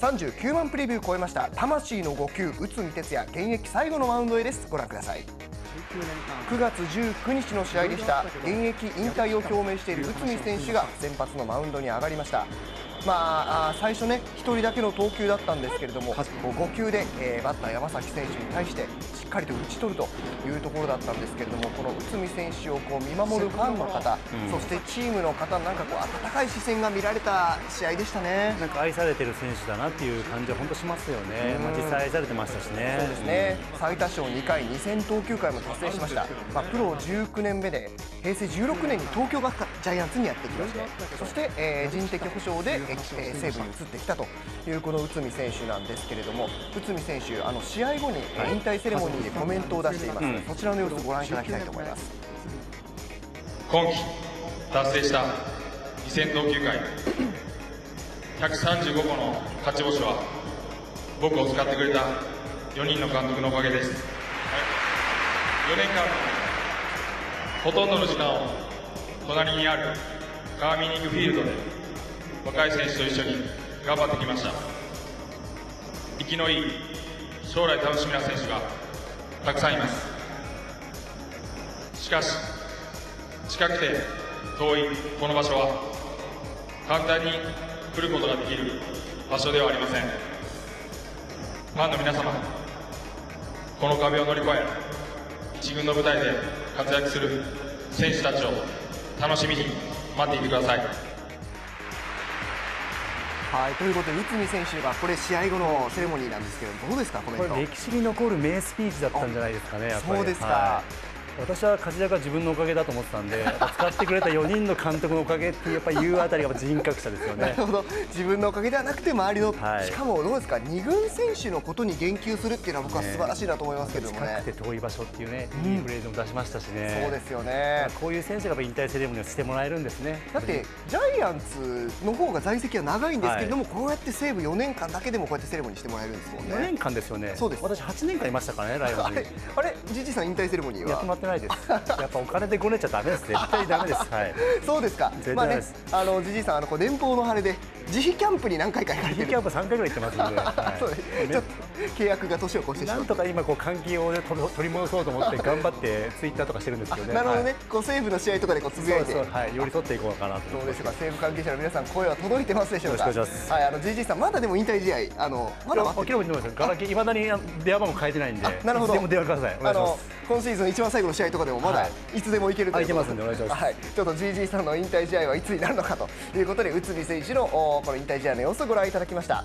39万プレビュー超えました魂の5球内海哲也、現役最後のマウンドへです。ご覧ください。9月19日の試合でした。現役引退を表明している内海選手が先発のマウンドに上がりました。最初ね、1人だけの投球だったんですけれども、5球でバッター山崎選手に対してしっかりと打ち取るというところだったんですけれども、この内海選手をこう見守るファンの方、そしてチームの方、なんかこう温かい視線が見られた試合でしたね。なんか愛されてる選手だなっていう感じは本当しますよね。実際愛されてましたしね。そうですね。最多勝2回2000投球回も達成しました。プロ19年目で平成16年に東京がジャイアンツにやってきまして、そして人的補償で西武に移ってきたというこの内海選手なんですけれども、内海選手、試合後に引退セレモニーでコメントを出していますので、そちらの様子をご覧いただきたいと思います。今季達成した2000投球回135個の勝ち星は僕を使ってくれた4人の監督のおかげです。4年間ほとんどの時間を隣にある川見に行くフィールドで若い選手と一緒に頑張ってきました。生きのいい、将来楽しみな選手がたくさんいます。しかし近くて遠いこの場所は簡単に来ることができる場所ではありません。ファンの皆様、この壁を乗り越え一軍の舞台で活躍する選手たちを楽しみに待っていてください。はい、ということで内海選手がこれ試合後のセレモニーなんですけど、どうですか、コメント。これ歴史に残る名スピーチだったんじゃないですかね。やっぱりそうですか。私は勝ち高は自分のおかげだと思ってたんで、使ってくれた4人の監督のおかげってやっぱり言うあたりが人格者ですよね。なるほど、自分のおかげではなくて周りの、しかもどうですか、2軍選手のことに言及するっていうのは僕は素晴らしいなと思いますけどもね。近くて遠い場所っていうね、いいフレーズも出しましたしね。そうですよね。こういう選手が引退セレモニーをしてもらえるんですね。だってジャイアンツの方が在籍は長いんですけれども、こうやって西武4年間だけでもこうやってセレモニーしてもらえるんですもんね。4年間ですよね。そうです。私8年間いましたからね、ライバルに。あれ、ジジさん引退セレモニーは。ないです。やっぱお金でごねちゃダメです。絶対ダメです。はい。そうですか。まあね、じじいさん年俸の晴れで自費キャンプに何回か行かれてる。自費キャンプ3回ぐらい行ってますんで。そうね。ちょっと契約が年を越してしまって。なんとか今こう換金を取り戻そうと思って頑張ってツイッターとかしてるんですけどね。なるほどね。こう西武の試合とかでこうつぶやいて、寄り添っていこうかなと。どうでしょうか。西武関係者の皆さん、声は届いてますでしょうか。はい。じじいさんまだでも引退試合まだ待ってる。ガラケー未だに電話番も変えてないんで。なるほど。でも電話ください。今シーズン一番最後の試合とかでもまだいつでもいけるということで、ちょっと GG さんの引退試合はいつになるのかということで、内海選手のこの引退試合の様子をご覧いただきました。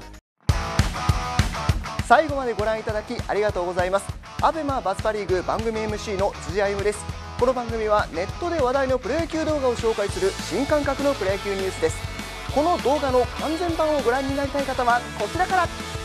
最後までご覧いただきありがとうございます。アベマバスパリーグ番組 MC の辻歩です。この番組はネットで話題のプロ野球動画を紹介する新感覚のプロ野球ニュースです。この動画の完全版をご覧になりたい方はこちらから。